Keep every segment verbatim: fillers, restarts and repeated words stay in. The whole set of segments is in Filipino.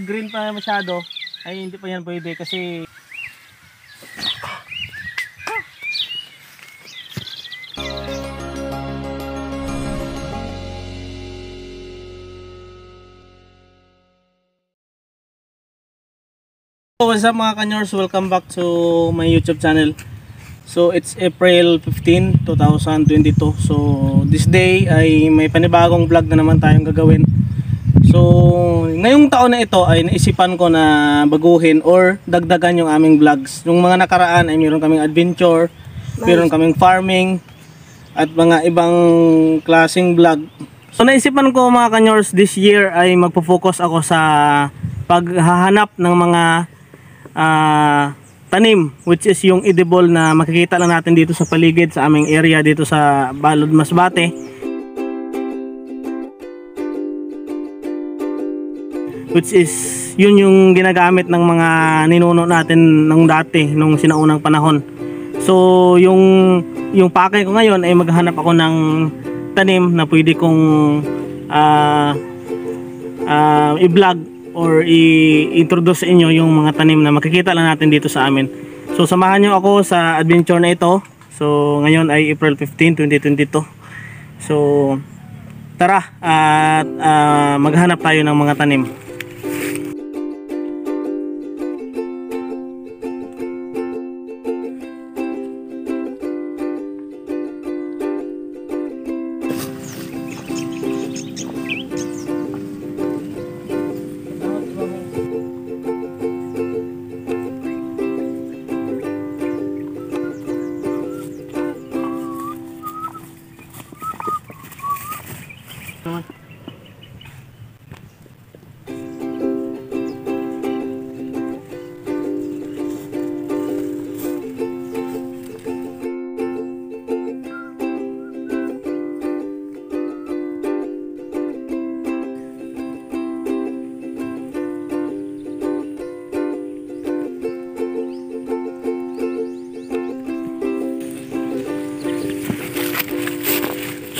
green pa masyado ay hindi pa yan pwede kasi what's up mga Kanyors, welcome back to my YouTube channel. So it's April fifteenth, twenty twenty-two. So this day ay may panibagong vlog na naman tayong gagawin. So ngayong taon na ito ay naisipan ko na baguhin or dagdagan yung aming vlogs. Yung mga nakaraan ay meron kaming adventure, meron kaming farming at mga ibang klaseng vlog. So naisipan ko mga Kanyors, this year ay magpo-focus ako sa paghahanap ng mga Uh, tanim, which is yung edible na makikita lang natin dito sa paligid sa aming area dito sa Balod Masbate. Which is yun yung ginagamit ng mga ninuno natin nung dati, nung sinaunang panahon. So yung yung pake ko ngayon ay maghanap ako ng tanim na pwede kong uh, uh, i-vlog or i-introduce sa inyo yung mga tanim na makikita lang natin dito sa amin. So samahan nyo ako sa adventure na ito. So ngayon ay April fifteenth, twenty twenty-two. So tara at uh, maghanap tayo ng mga tanim.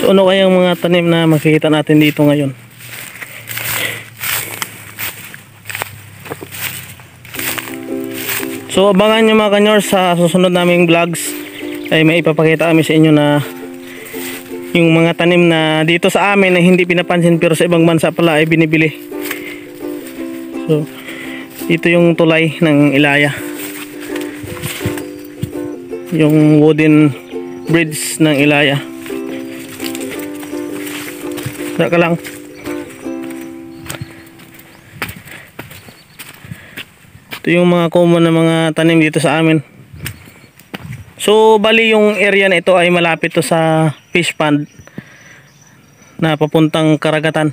So ano kaya yung mga tanim na makikita natin dito ngayon? So abangan nyo mga Kanyors sa susunod naming vlogs ay may ipapakita kami sa inyo na yung mga tanim na dito sa amin na hindi pinapansin pero sa ibang bansa pala ay binibili. So ito yung tulay ng Ilaya, yung wooden bridge ng Ilaya. Dito ka lang. Ito yung mga common na mga tanim dito sa amin. So bali yung area na ito ay malapit to sa fish pond na papuntang karagatan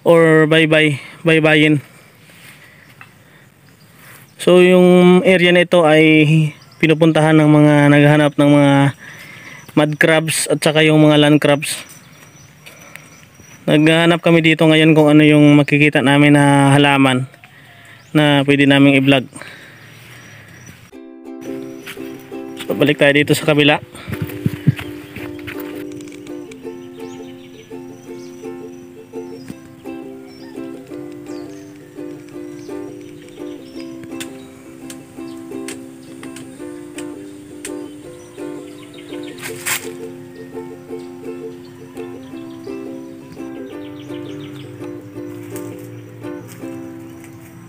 or baybay, baybayin. So yung area na ito ay pinupuntahan ng mga naghahanap ng mga mud crabs at saka yung mga land crabs. Naghahanap kami dito ngayon kung ano yung makikita namin na halaman na pwede namin i-vlog. So, balik tayo dito sa kabila.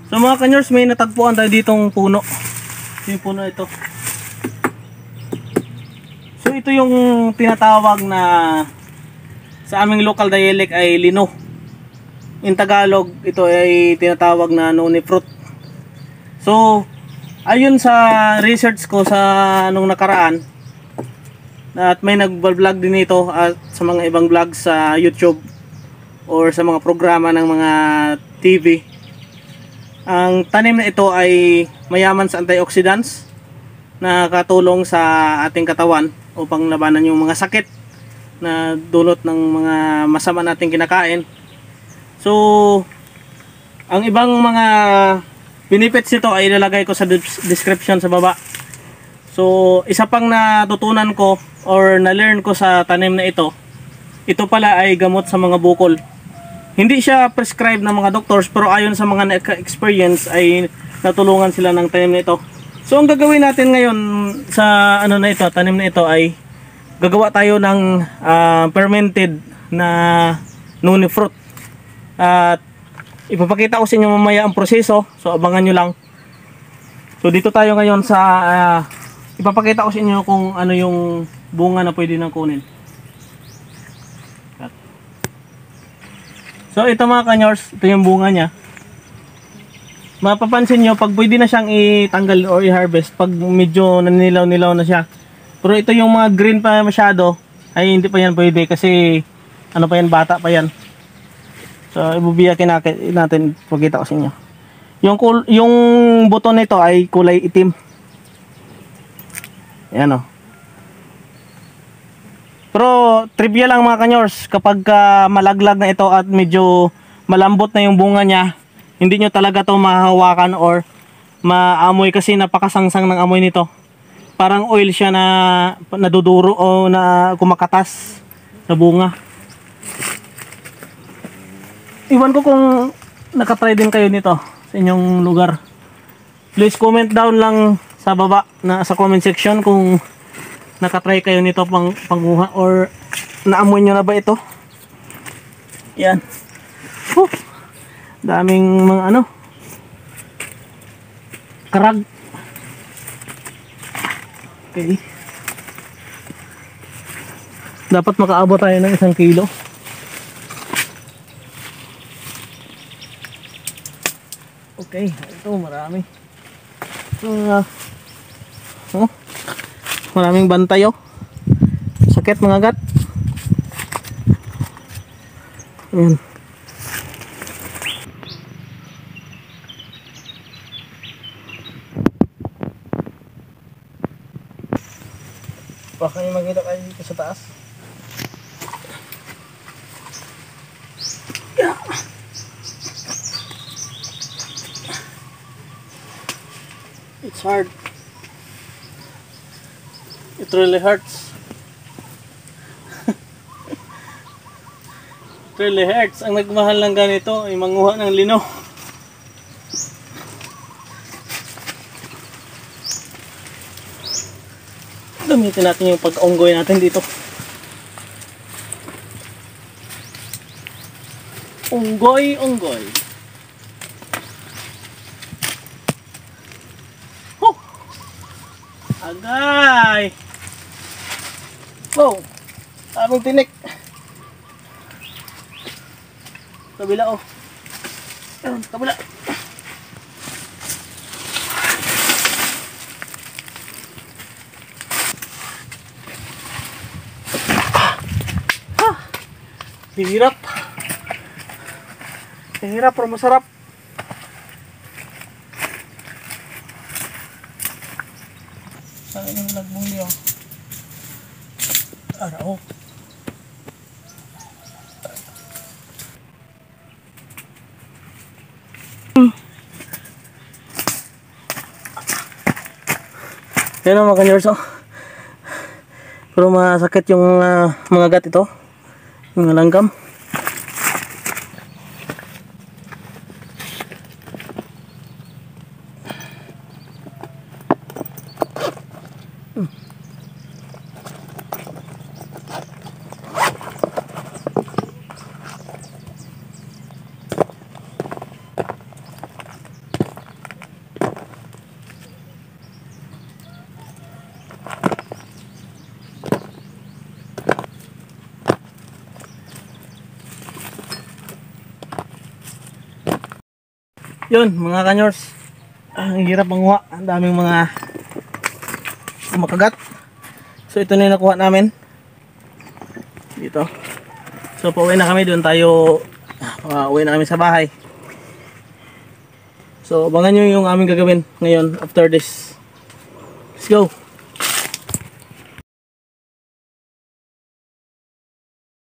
So mga Kanyors, may natagpuan tayo ditong puno. Yung puno ito. So ito yung tinatawag na sa aming local dialect ay lino. In Tagalog, ito ay tinatawag na noni fruit. So ayun sa research ko sa nung nakaraan at may nag-vlog din ito at sa mga ibang vlog sa YouTube or sa mga programa ng mga T V. Ang tanim na ito ay mayaman sa antioxidants na katulong sa ating katawan upang labanan yung mga sakit na dulot ng mga masama nating kinakain. So, ang ibang mga benefits nito ay ilalagay ko sa description sa baba. So, isa pang natutunan ko or na-learn ko sa tanim na ito, ito pala ay gamot sa mga bukol. Hindi siya prescribed ng mga doctors, pero ayon sa mga naka-experience ay natulungan sila ng tanim na ito. So ang gagawin natin ngayon sa ano na ito, tanim na ito, ay gagawa tayo ng uh, fermented na noni fruit. At ipapakita ko sa inyo mamaya ang proseso. So abangan nyo lang. So dito tayo ngayon sa uh, ipapakita ko sa inyo kung ano yung bunga na pwede nang kunin. So ito mga kanyors, ito yung bunga niya. Mapapansin nyo, pag pwede na siyang itanggal or i-harvest, pag medyo nanilaw-nilaw na siya. Pero ito yung mga green pa masyado, ay hindi pa yan pwede kasi ano pa yan, bata pa yan. So, ibubiyakin natin, pagkita ko sa inyo. Yung, yung buto nito ay kulay itim. Ayan o. Pero, trivia lang mga kanyors, kapag uh, malaglag na ito at medyo malambot na yung bunga niya, hindi nyo talaga ito mahawakan or maamoy kasi napakasangsang ng amoy nito. Parang oil siya na naduduro o na kumakatas na bunga. Iwan ko kung nakatry din kayo nito sa inyong lugar. Please comment down lang sa baba na sa comment section kung nakatry kayo nito pang panguha or naamoy nyo na ba ito. Yan. Oh! Daming mga ano, karag. Okay, dapat makaabot tayo ng isang kilo. Okay, ito marami. uh, oh, maraming bantay. Oh, sakit mga gat. Ayan. Baka may magkita kayo dito sa taas. Yeah. It's hard. It really hurts. It really hurts. Ang nagmahal ng ganito ay manguha ng lino. Gamitin natin yung pag-onggoy natin dito. Onggoy, onggoy. Huh! Agay! Wow! Sabang tinik. Kabila, oh. Kabila. Hirap. Hirap pero masarap. Saan yung lagbong niyo? Araw. Yan ang mga kanyors. Pero masakit yung uh, mga gat ito. Mga langgam. Hmm. Yun mga kanyors, ang hirap manguha, ang daming mga kumakagat. So ito na yung nakuha namin dito. So pauwi na kami, doon tayo uh, uwi na kami sa bahay. So abangan nyo yung aming gagawin ngayon after this. Let's go.